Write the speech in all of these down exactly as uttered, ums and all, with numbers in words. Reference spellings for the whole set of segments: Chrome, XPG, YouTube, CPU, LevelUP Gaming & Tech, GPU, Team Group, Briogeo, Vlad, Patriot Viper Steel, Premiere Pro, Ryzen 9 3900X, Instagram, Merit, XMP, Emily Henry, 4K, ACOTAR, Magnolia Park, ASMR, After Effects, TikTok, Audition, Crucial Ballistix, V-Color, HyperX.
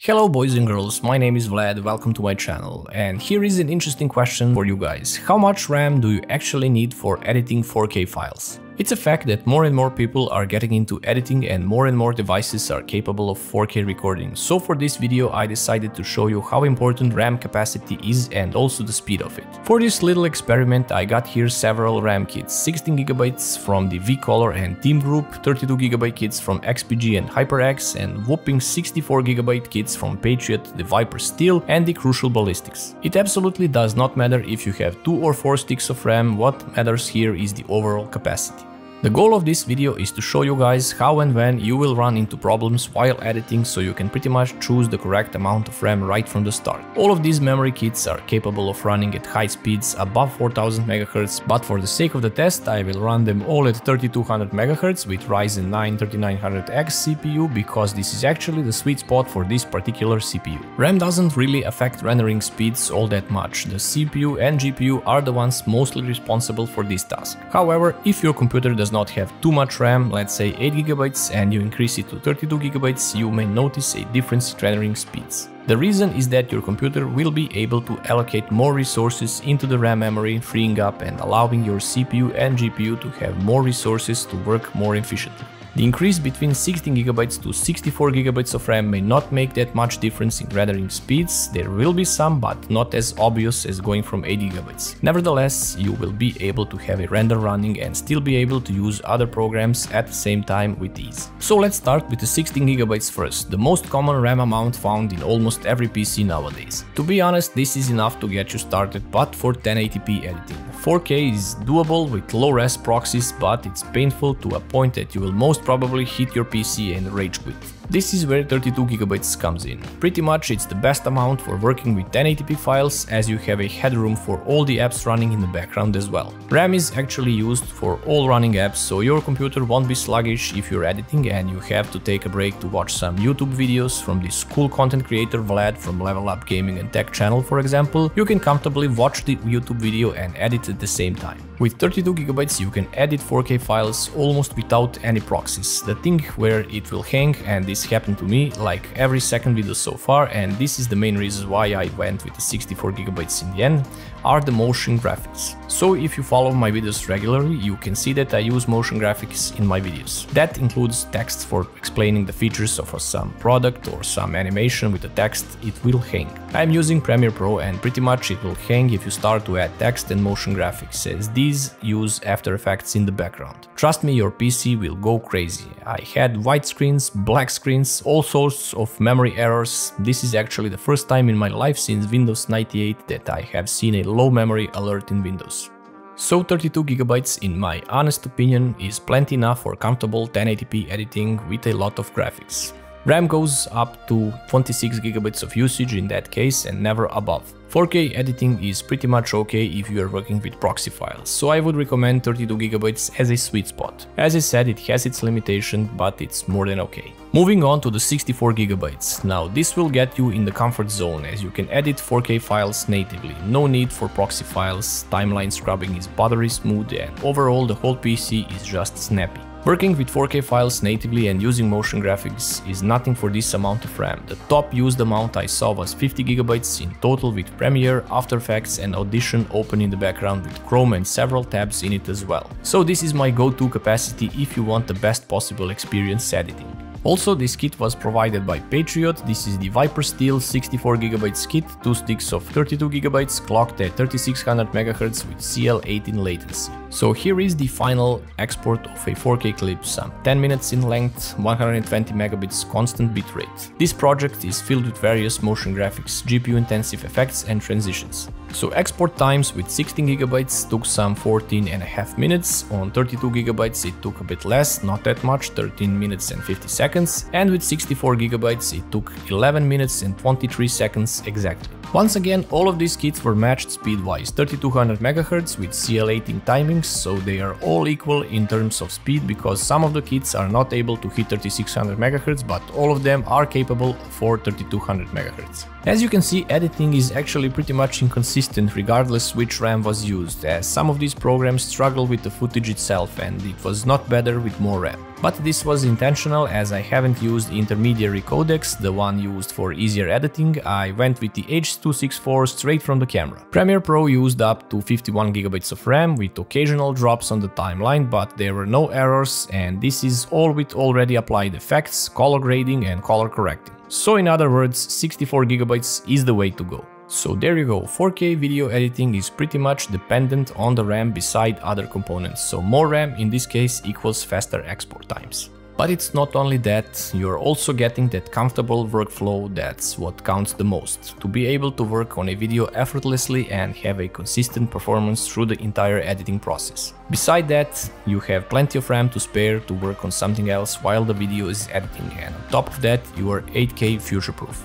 Hello boys and girls, my name is Vlad, welcome to my channel, and here is an interesting question for you guys. How much RAM do you actually need for editing four K files? It's a fact that more and more people are getting into editing and more and more devices are capable of four K recording. So for this video I decided to show you how important RAM capacity is and also the speed of it. For this little experiment I got here several RAM kits, sixteen gigabytes from the V-Color and Team Group, thirty-two gigabyte kits from X P G and HyperX, and whopping sixty-four gigabyte kits from Patriot, the Viper Steel and the Crucial Ballistix. It absolutely does not matter if you have two or four sticks of RAM, what matters here is the overall capacity. The goal of this video is to show you guys how and when you will run into problems while editing, so you can pretty much choose the correct amount of RAM right from the start. All of these memory kits are capable of running at high speeds above four thousand megahertz, but for the sake of the test I will run them all at thirty-two hundred megahertz with Ryzen nine thirty-nine hundred X C P U, because this is actually the sweet spot for this particular C P U. RAM doesn't really affect rendering speeds all that much, the C P U and G P U are the ones mostly responsible for this task. However, if your computer does not have too much RAM, let's say eight gigabytes, and you increase it to thirty-two gigabytes, you may notice a difference in rendering speeds. The reason is that your computer will be able to allocate more resources into the RAM memory, freeing up and allowing your C P U and G P U to have more resources to work more efficiently. The increase between sixteen gigabytes to sixty-four gigabytes of RAM may not make that much difference in rendering speeds, there will be some, but not as obvious as going from eight gigabytes. Nevertheless, you will be able to have a render running and still be able to use other programs at the same time with ease. So let's start with the sixteen gigabytes first, the most common RAM amount found in almost every P C nowadays. To be honest, this is enough to get you started, but for ten eighty p editing. four K is doable with low-res proxies, but it's painful to a point that you will most probably hit your P C and rage quit. This is where thirty-two gigabytes comes in. Pretty much it's the best amount for working with ten eighty p files, as you have a headroom for all the apps running in the background as well. RAM is actually used for all running apps, so your computer won't be sluggish if you're editing and you have to take a break to watch some YouTube videos from this cool content creator Vlad from Level Up Gaming and Tech channel, for example. You can comfortably watch the YouTube video and edit at the same time. With thirty-two gigabytes you can edit four K files almost without any proxies. The thing where it will hang, and this happened to me like every second video so far, and this is the main reason why I went with the sixty-four gigabytes in the end, are the motion graphics. So if you follow my videos regularly, you can see that I use motion graphics in my videos. That includes text for explaining the features of some product or some animation. With the text it will hang. I'm using Premiere Pro and pretty much it will hang if you start to add text and motion graphics, as these use After Effects in the background. Trust me, your P C will go crazy. I had white screens, black screens, all sorts of memory errors. This is actually the first time in my life since Windows ninety-eight that I have seen a low memory alert in Windows. So thirty-two gigabytes, in my honest opinion, is plenty enough for comfortable ten eighty p editing with a lot of graphics. RAM goes up to twenty-six gigabytes of usage in that case, and never above. four K editing is pretty much okay if you are working with proxy files, so I would recommend thirty-two gigabytes as a sweet spot. As I said, it has its limitation, but it's more than okay. Moving on to the sixty-four gigabytes. Now this will get you in the comfort zone, as you can edit four K files natively, no need for proxy files, timeline scrubbing is buttery smooth, and overall the whole P C is just snappy. Working with four K files natively and using motion graphics is nothing for this amount of RAM. The top used amount I saw was fifty gigabytes in total, with Premiere, After Effects and Audition open in the background with Chrome and several tabs in it as well. So this is my go-to capacity if you want the best possible experience editing. Also, this kit was provided by Patriot. This is the Viper Steel sixty-four gigabyte kit, two sticks of thirty-two gigabytes clocked at thirty-six hundred megahertz with C L eighteen latency. So here is the final export of a four K clip, some ten minutes in length, one hundred twenty megabits constant bitrate. This project is filled with various motion graphics, G P U intensive effects and transitions. So export times with sixteen gigabytes took some fourteen and a half minutes, on thirty-two gigabytes it took a bit less, not that much, thirteen minutes and fifty seconds. And with sixty-four gigabytes it took eleven minutes and twenty-three seconds exactly. Once again, all of these kits were matched speed-wise, thirty-two hundred megahertz with C L eighteen timings, so they are all equal in terms of speed, because some of the kits are not able to hit thirty-six hundred megahertz, but all of them are capable for thirty-two hundred megahertz. As you can see, editing is actually pretty much inconsistent consistent regardless which RAM was used, as some of these programs struggle with the footage itself and it was not better with more RAM. But this was intentional, as I haven't used intermediary codecs, the one used for easier editing. I went with the H two sixty-four straight from the camera. Premiere Pro used up to fifty-one gigabytes of RAM with occasional drops on the timeline, but there were no errors, and this is all with already applied effects, color grading and color correcting. So in other words, sixty-four gigabytes is the way to go. So there you go, four K video editing is pretty much dependent on the RAM beside other components, so more RAM in this case equals faster export times. But it's not only that, you're also getting that comfortable workflow. That's what counts the most, to be able to work on a video effortlessly and have a consistent performance through the entire editing process. Beside that, you have plenty of RAM to spare to work on something else while the video is editing, and on top of that you are eight K future-proof.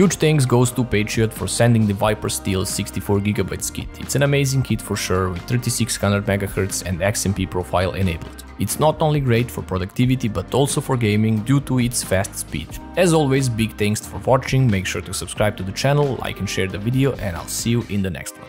Huge thanks goes to Patriot for sending the Viper Steel sixty-four gigabyte kit. It's an amazing kit for sure, with thirty-six hundred megahertz and X M P profile enabled. It's not only great for productivity but also for gaming due to its fast speed. As always, big thanks for watching, make sure to subscribe to the channel, like and share the video, and I'll see you in the next one.